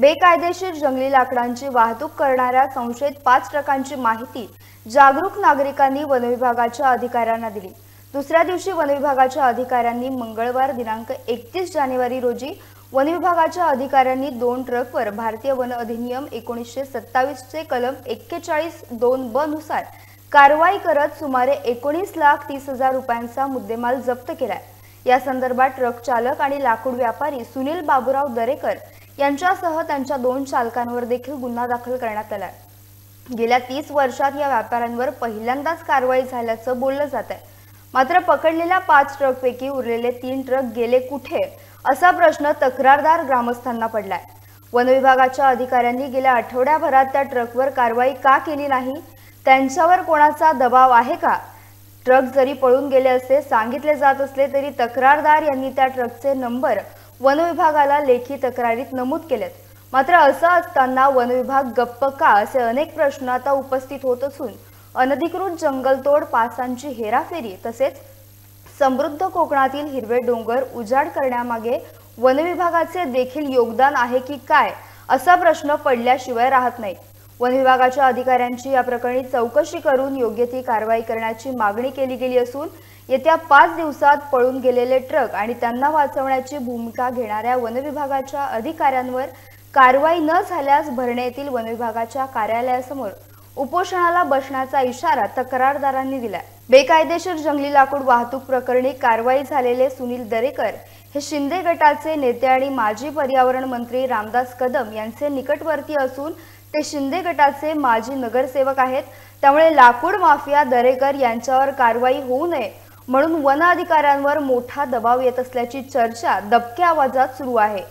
बेकायदेशीर जंगली लाकडांची वाहतूक करणाऱ्या संशयित 5 ट्रकांची माहिती जागरूक नागरिकांनी वनविभागाच्या अधिकाऱ्यांना दिली। दुसऱ्या दिवशी वनविभागाच्या अधिकाऱ्यांनी मंगळवार दिनांक 31 जानेवारी रोजी वनविभागाच्या अधिकाऱ्यांनी 2 ट्रकवर भारतीय वन अधिनियम 1927 चे कलम 41(2)(ब) नुसार कारवाई करत सुमारे 19,30,000 रुपयांचा मुद्देमाल जप्त केला। या संदर्भात ट्रक चालक आणि लाकूड व्यापारी सुनील बाबूराव दरेकर यांच्यासह त्यांच्या 2 चालकांवर देखील गुन्हा दाखल करण्यात आला। गेल्या 30 वर्षात या व्यापाऱ्यांवर पहिल्यांदाच कारवाई झाल्याचं बोललं जात आहे। मात्र पकडलेल्या 5 ट्रकपैकी उरलेले 3 ट्रक गेले कुठे असा प्रश्न तक्रारदार ग्रामस्थांना पडलाय। वन विभागाच्या अधिकाऱ्यांनी गेल्या आठवड्याभरात त्या ट्रकवर कारवाई का केली नाही? त्यांच्यावर कोणाचा दबाव आहे का? ट्रक जरी पळून गेले असे सांगितले जात असले तरी तक्रारदार यांनी त्या ट्रकचे नंबर वन विभागाला लेखी तक्रारीत नमूद केलेत। मात्र असं असताना वन विभाग गप्प का असे अनेक प्रश्न आता उपस्थित होत असून अनधिकृत जंगलतोड, पासांची हेराफेरी तसेच समृद्ध कोकणातील हिरवे डोंगर उजाड करण्यामागे वन विभागाचे देखील योगदान आहे की काय असा प्रश्न पडल्याशिवाय राहत नाही। वन विभागाच्या अधिकाऱ्यांची या प्रकरणी चौकशी करून योग्य ती कारवाई करण्याची मागणी केली गेली असून येत्या 5 दिवसात पळून गेलेले ट्रक आणि त्यांना वाचवण्याची भूमिका घेणाऱ्या वन विभागाच्या अधिकाऱ्यांवर कारवाई न झाल्यास भरणेतील वन विभागाच्या कार्यालयासमोर उपोषणाला बसण्याचा इशारा तक्रारदारांनी दिला। बेकायदेशीर जंगली लाकूड वाहतूक प्रकरणी कारवाई झालेले सुनील दरेकर हे शिंदे गटाचे नेते आणि माजी पर्यावरण मंत्री रामदास कदम यांचे निकटवर्ती असून ते शिंदे गटाचे माजी नगरसेवक आहेत। त्यामुळे लाकूड माफिया दरेकर यांच्यावर कारवाई होऊ नये म्हणून वन अधिकाऱ्यांवर मोठा दबाव येत असल्याची चर्चा दबक्या आवाजात सुरू आहे।